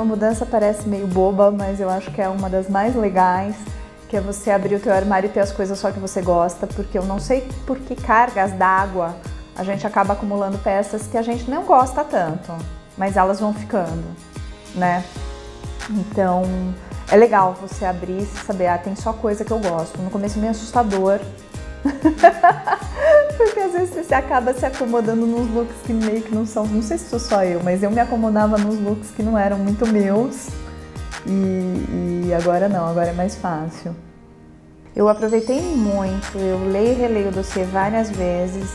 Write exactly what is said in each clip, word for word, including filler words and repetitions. uma mudança parece meio boba, mas eu acho que é uma das mais legais, que é você abrir o teu armário e ter as coisas só que você gosta, porque eu não sei por que cargas d'água a gente acaba acumulando peças que a gente não gosta tanto, mas elas vão ficando, né? Então, é legal você abrir e saber, ah, tem só coisa que eu gosto. No começo é meio assustador, porque às vezes você acaba se acomodando nos looks que meio que não são, não sei se sou só eu, mas eu me acomodava nos looks que não eram muito meus e, e agora não, agora é mais fácil. Eu aproveitei muito, eu leio e releio o dossiê várias vezes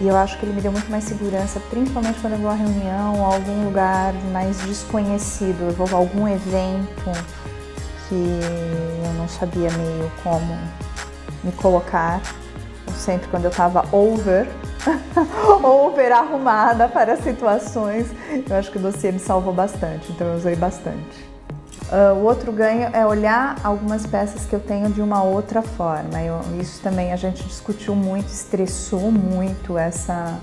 e eu acho que ele me deu muito mais segurança, principalmente quando eu vou a reunião, a algum lugar mais desconhecido, eu vou a algum evento que eu não sabia meio como me colocar. Sempre quando eu tava over, over arrumada para situações, eu acho que o dossiê me salvou bastante, então eu usei bastante. Uh, o outro ganho é olhar algumas peças que eu tenho de uma outra forma. Eu, isso também a gente discutiu muito, estressou muito essa,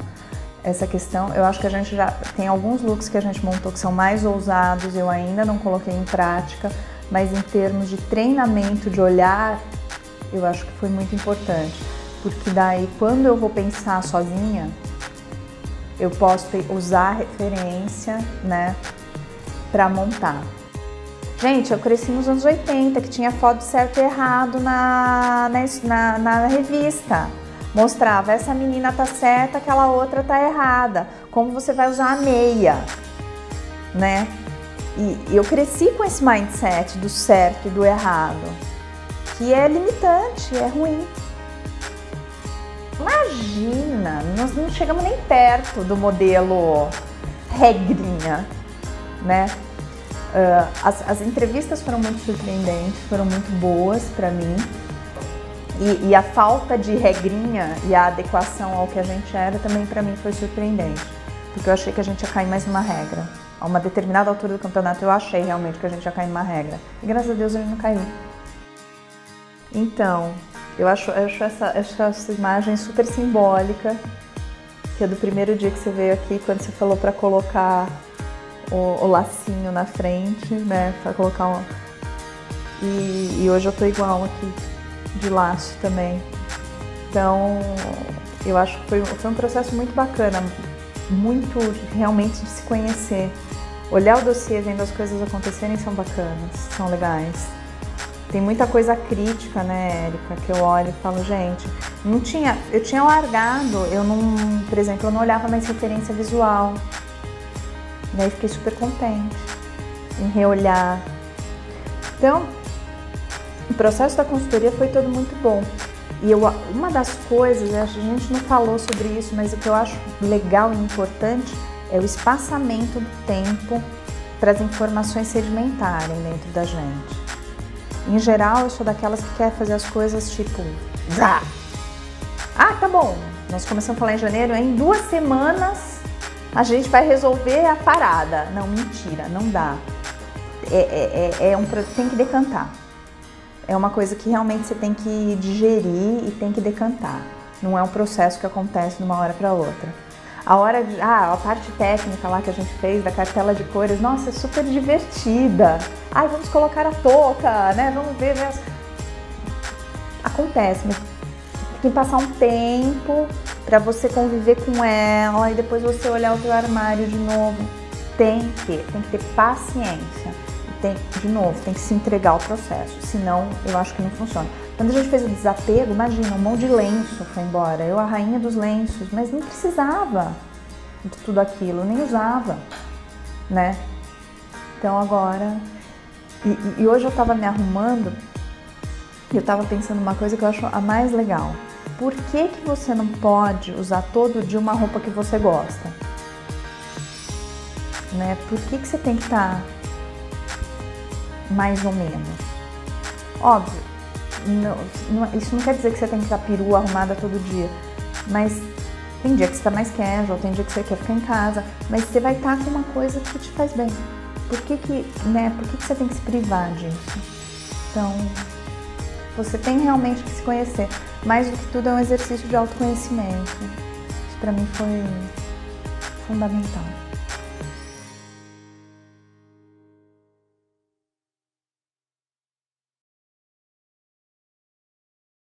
essa questão. Eu acho que a gente já tem alguns looks que a gente montou que são mais ousados, eu ainda não coloquei em prática, mas em termos de treinamento, de olhar, eu acho que foi muito importante. Porque daí, quando eu vou pensar sozinha, eu posso usar a referência, né, pra montar. Gente, eu cresci nos anos oitenta, que tinha foto certo e errado na, na, na revista. Mostrava, essa menina tá certa, aquela outra tá errada. Como você vai usar a meia, né? E eu cresci com esse mindset do certo e do errado, que é limitante, é ruim. Imagina, nós não chegamos nem perto do modelo regrinha, né? Uh, as, as entrevistas foram muito surpreendentes, foram muito boas para mim. E, e a falta de regrinha e a adequação ao que a gente era também para mim foi surpreendente. Porque eu achei que a gente ia cair mais numa regra. A uma determinada altura do campeonato eu achei realmente que a gente ia cair numa regra. E graças a Deus ele não caiu. Então... Eu acho, eu acho essa, essa, essa imagem super simbólica, que é do primeiro dia que você veio aqui, quando você falou para colocar o, o lacinho na frente, né? Para colocar um... e, e hoje eu tô igual aqui, de laço também. Então, eu acho que foi, foi um processo muito bacana, muito realmente de se conhecer. Olhar o dossiê, vendo as coisas acontecerem, são bacanas, são legais. Tem muita coisa crítica, né, Érica, que eu olho e falo, gente, não tinha, eu tinha largado, eu não, por exemplo, eu não olhava mais referência visual. Daí fiquei super contente em reolhar. Então, o processo da consultoria foi todo muito bom. E eu, uma das coisas, a gente não falou sobre isso, mas o que eu acho legal e importante é o espaçamento do tempo para as informações sedimentarem dentro da gente. Em geral, eu sou daquelas que quer fazer as coisas tipo... Zá. Ah, tá bom. Nós começamos a falar em janeiro, em duas semanas a gente vai resolver a parada. Não, mentira, não dá. É, é, é um, tem que decantar. É uma coisa que realmente você tem que digerir e tem que decantar. Não é um processo que acontece de uma hora para outra. A hora de, ah, a parte técnica lá que a gente fez da cartela de cores, nossa, é super divertida. Ai, vamos colocar a touca, né? Vamos ver, ver as... Acontece, mas tem que passar um tempo para você conviver com ela e depois você olhar o teu armário de novo. Tem que, tem que ter paciência. Tem, de novo, tem que se entregar ao processo, senão eu acho que não funciona. Quando a gente fez o desapego, imagina, um monte de lenço foi embora, eu a rainha dos lenços, mas não precisava de tudo aquilo, nem usava, né? Então agora... E, e hoje eu tava me arrumando e eu tava pensando uma coisa que eu acho a mais legal. Por que que você não pode usar todo dia uma roupa que você gosta? Né? Por que que você tem que estar mais ou menos? Óbvio, não, não, isso não quer dizer que você tem que estar perua arrumada todo dia, mas tem dia que você tá mais casual, tem dia que você quer ficar em casa, mas você vai estar com uma coisa que te faz bem. Por que que, né, por que que você tem que se privar disso? Então, você tem realmente que se conhecer. Mais do que tudo, é um exercício de autoconhecimento. Isso pra mim foi fundamental.